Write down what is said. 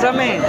Examen.